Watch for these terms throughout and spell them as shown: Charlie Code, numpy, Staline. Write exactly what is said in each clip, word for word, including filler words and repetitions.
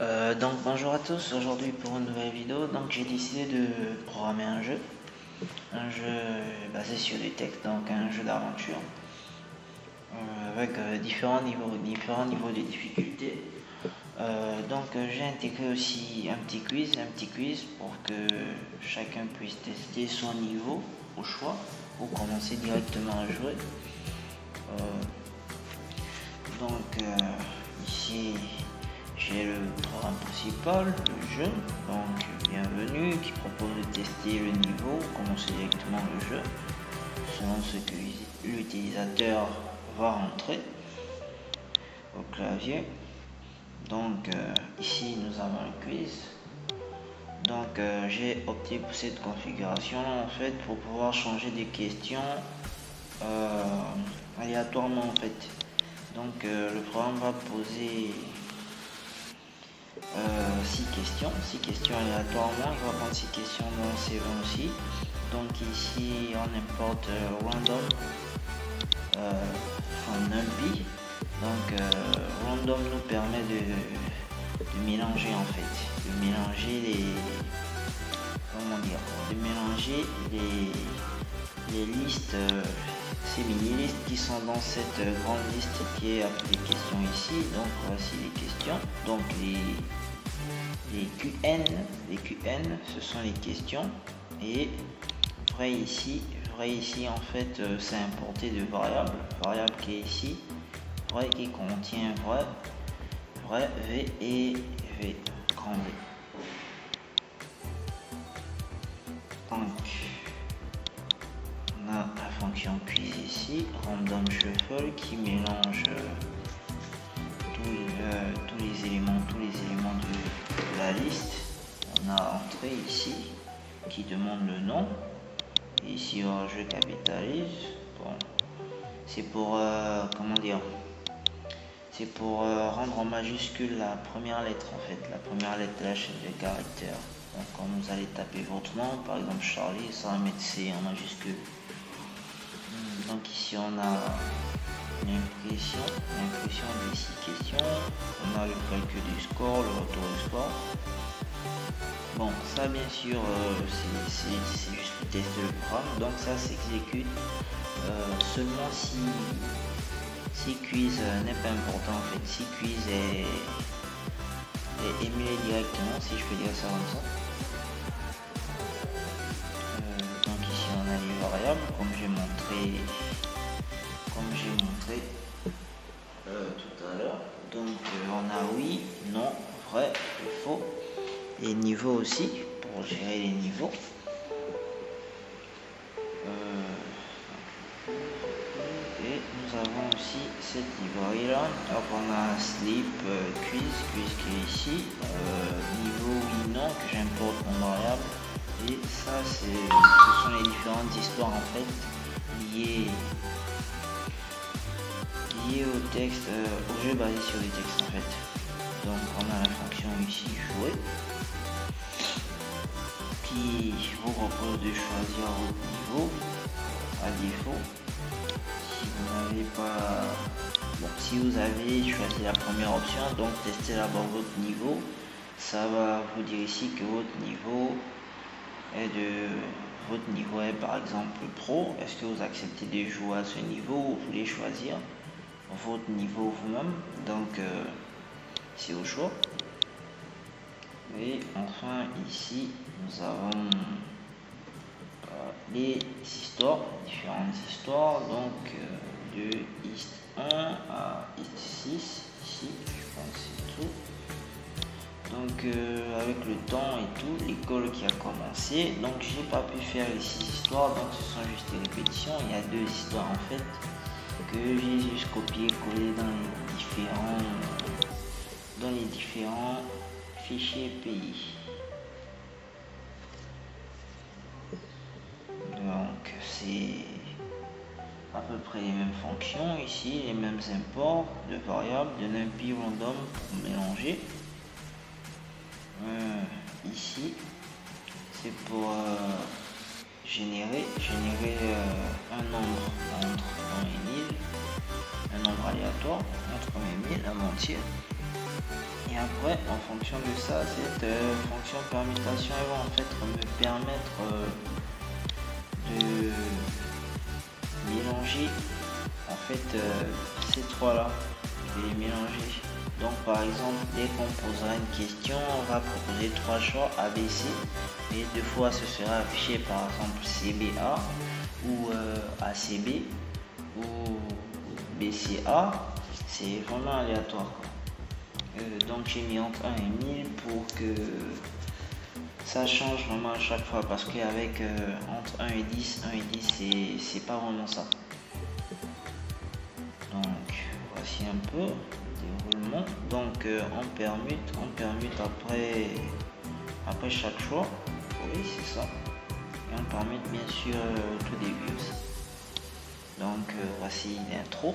Euh, donc bonjour à tous, aujourd'hui pour une nouvelle vidéo. Donc j'ai décidé de programmer un jeu un jeu basé sur des textes, donc un jeu d'aventure euh, avec euh, différents niveaux différents niveaux de difficulté. Euh, donc j'ai intégré aussi un petit quiz un petit quiz pour que chacun puisse tester son niveau au choix ou commencer directement à jouer. Euh, donc euh, ici j'ai le programme principal, le jeu, donc bienvenue, qui propose de tester le niveau, commencer directement le jeu, selon ce que l'utilisateur va rentrer au clavier. Donc euh, ici nous avons un quiz. Donc euh, j'ai opté pour cette configuration en fait pour pouvoir changer des questions euh, aléatoirement en fait. Donc euh, le programme va poser six questions aléatoirement. Je vais prendre six questions dans ces vingt aussi. Donc ici on importe euh, random euh, en numpy. Donc euh, random nous permet de, de mélanger en fait, de mélanger les comment dire, de mélanger les, les listes, euh, ces mini listes qui sont dans cette grande liste qui est appelée questions ici. Donc voici les questions, donc les les Q N, les Q N, ce sont les questions, et vrai ici, vrai ici en fait euh, c'est importé de variable, variable qui est ici, vrai qui contient vrai, vrai, V et V, grand V. Donc, on a la fonction quiz ici, random shuffle qui mélange euh, tous, euh, tous les éléments, tous les éléments de la liste. On a entrée ici qui demande le nom, et ici je capitalise. Bon, c'est pour euh, comment dire, c'est pour euh, rendre en majuscule la première lettre en fait, la première lettre de la chaîne de caractères. Donc quand vous allez taper votre nom, par exemple Charlie, ça va mettre C en majuscule. Donc ici on a l'impression, l'impression des six questions, on a le calcul du score, le retour du score. Bon, ça bien sûr euh, c'est juste le test de programme, donc ça s'exécute euh, seulement si si quiz euh, n'est pas important en fait, si quiz est, est émulé directement, si je peux dire ça comme ça. Euh, donc ici on a les variables comme j'ai montré comme j'ai montré euh, tout à l'heure. Donc euh, on a oui, non, vrai, faux, les niveaux aussi pour gérer les niveaux. Euh, et nous avons aussi cette librairie là. Alors on a un slip euh, quiz, quiz qui est ici, euh, niveau oui, non que j'importe mon variable, et ça c'est ce sont les différentes histoires en fait liées au texte, euh, au jeu basé sur les textes en fait. Donc on a la fonction ici jouer qui vous propose de choisir votre niveau à défaut si vous n'avez pas, bon, si vous avez choisi la première option, donc testez d'abord votre niveau, ça va vous dire ici que votre niveau est de votre niveau est par exemple pro. Est-ce que vous acceptez de jouer à ce niveau ou vous voulez choisir votre niveau vous-même? Donc euh, c'est au choix. Et enfin ici nous avons euh, les histoires, différentes histoires, donc euh, de hist un à hist six ici, je pense c'est tout. Donc euh, avec le temps et tout, l'école qui a commencé, donc j'ai pas pu faire les six histoires, donc ce sont juste des répétitions. Il y a deux histoires en fait que j'ai juste copié-collé dans les différents dans les différents fichiers pays. Donc c'est à peu près les mêmes fonctions ici, les mêmes imports de variables, de numpy, random pour mélanger. Euh, ici c'est pour euh, générer générer euh, un nombre entre dans les mille, un nombre aléatoire entre mes mille, un entier. Et après, en fonction de ça, cette euh, fonction permutation elle va en fait me permettre euh, de mélanger en fait euh, ces trois là. Je vais les mélanger. Donc par exemple, dès qu'on posera une question, on va proposer trois choix A B C, et deux fois ce sera affiché par exemple C B A ou euh, A C B ou B C A. C'est vraiment aléatoire. Euh, donc j'ai mis entre un et mille pour que ça change vraiment à chaque fois, parce qu'avec euh, entre un et dix, un et dix c'est pas vraiment ça. Donc voici un peu le déroulement. Donc euh, on permute, on permute après, après chaque choix. Oui c'est ça. Et on permute bien sûr euh, au tout début aussi. Donc euh, voici l'intro.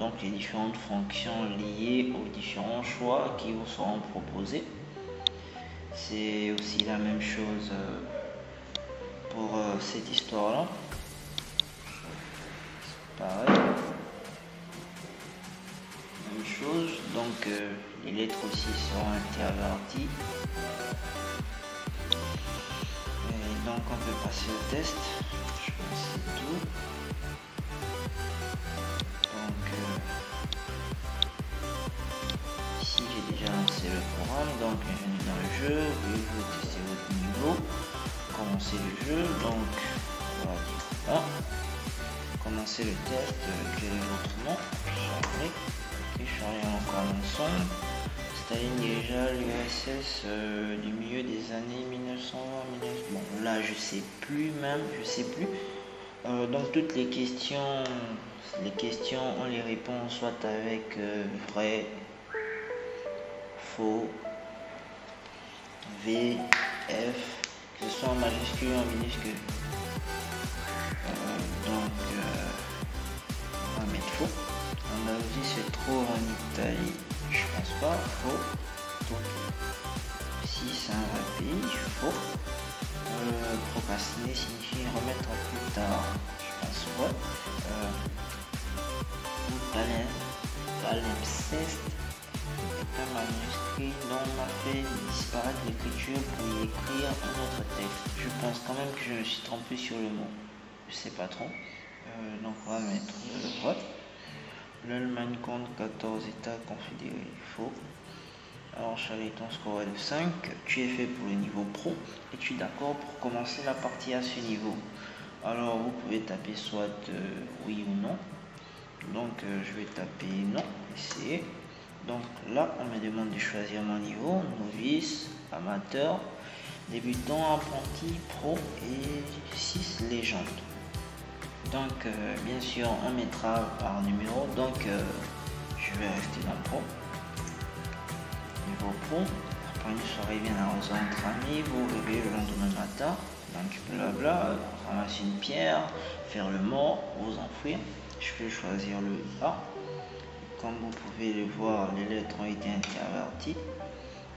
Donc les différentes fonctions liées aux différents choix qui vous seront proposés. C'est aussi la même chose pour cette histoire là, pareil, même chose. Donc les lettres aussi seront interverties, et donc on peut passer au test. Je pense que c'est tout. Le programme, donc bienvenue dans le jeu, vous testez votre niveau, commencez le jeu, donc voilà, commencez le test, quel est votre nom, Charlie, et Charlie encore mon son, Staline déjà l'U R S S euh, du milieu des années mille neuf cent vingt, bon là je sais plus même, je sais plus, euh, donc toutes les questions, les questions on les répond soit avec euh, vrai, faux, V, F, que ce soit en majuscule ou en minuscule. Euh, donc, euh, on va mettre faux. On a aussi ce trop en Italie, je pense pas, faux. Donc, si c'est un vrai pays, faux. Euh, procrastiner signifie remettre plus tard, je pense pas. Euh, palimpseste. Un manuscrit dont on a fait disparaître l'écriture pour y écrire un autre texte. Je pense quand même que je me suis trompé sur le mot, je sais pas trop. Euh, donc on va mettre le droit. L'Allemagne compte quatorze états confédérés, faux. Alors Charlie, ton score est de cinq, tu es fait pour le niveau pro, et tu es d'accord pour commencer la partie à ce niveau. Alors vous pouvez taper soit euh, oui ou non. Donc euh, je vais taper non, essayer. Donc là, on me demande de choisir mon niveau, novice, amateur, débutant, apprenti, pro et six légendes. Donc euh, bien sûr, on mettra par numéro, donc euh, je vais rester dans pro. Niveau pro, après une soirée bien arrosée entre amis, vous réveillez le lendemain matin, donc blabla, euh, ramasser une pierre, faire le mort, vous enfouir. Je vais choisir le A. Comme vous pouvez le voir, les lettres ont été interverties,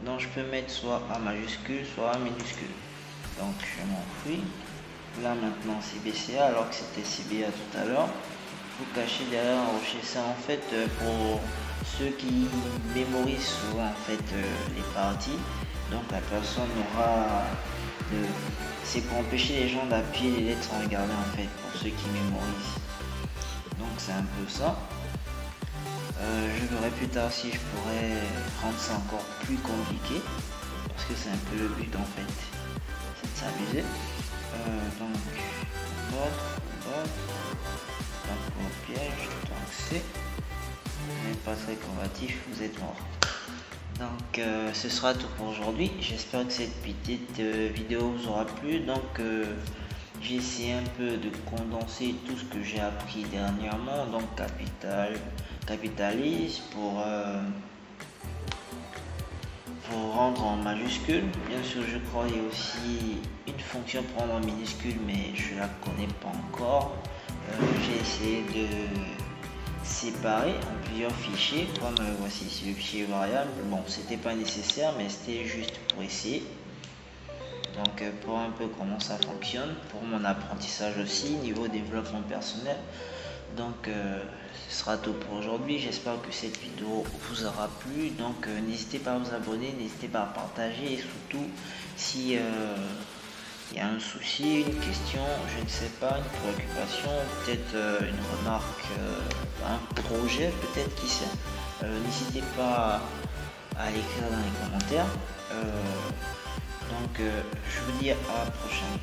donc je peux mettre soit A majuscule soit A minuscule. Donc je m'enfuis là maintenant, c'est B C A alors que c'était C B A tout à l'heure. Vous cachez derrière un rocher, ça en fait pour ceux qui mémorisent souvent en fait les parties. Donc la personne aura de... c'est pour empêcher les gens d'appuyer les lettres sans regarder en fait, pour ceux qui mémorisent. Donc c'est un peu ça. Euh, je verrai plus tard si je pourrais rendre ça encore plus compliqué, parce que c'est un peu le but en fait, c'est de s'amuser. Euh, donc, d'autres, d'autres, donc au piège, donc c'est, mais pas très combatif, vous êtes mort. Donc euh, ce sera tout pour aujourd'hui, j'espère que cette petite euh, vidéo vous aura plu. Donc euh, j'ai essayé un peu de condenser tout ce que j'ai appris dernièrement, donc capital, capitalise pour, euh, pour rendre en majuscule. Bien sûr, je crois qu'il y a aussi une fonction pour rendre en minuscule, mais je ne la connais pas encore. Euh, j'ai essayé de séparer en plusieurs fichiers, comme euh, voici le fichier variable. Bon, c'était pas nécessaire, mais c'était juste pour essayer. Donc pour un peu comment ça fonctionne, pour mon apprentissage aussi, niveau développement personnel. Donc euh, ce sera tout pour aujourd'hui. J'espère que cette vidéo vous aura plu. Donc euh, n'hésitez pas à vous abonner, n'hésitez pas à partager, et surtout si il euh, y a un souci, une question, je ne sais pas, une préoccupation, peut-être euh, une remarque, euh, un projet peut-être, qui sait, euh, n'hésitez pas à l'écrire dans les commentaires. Euh, donc euh, je vous dis à la prochaine.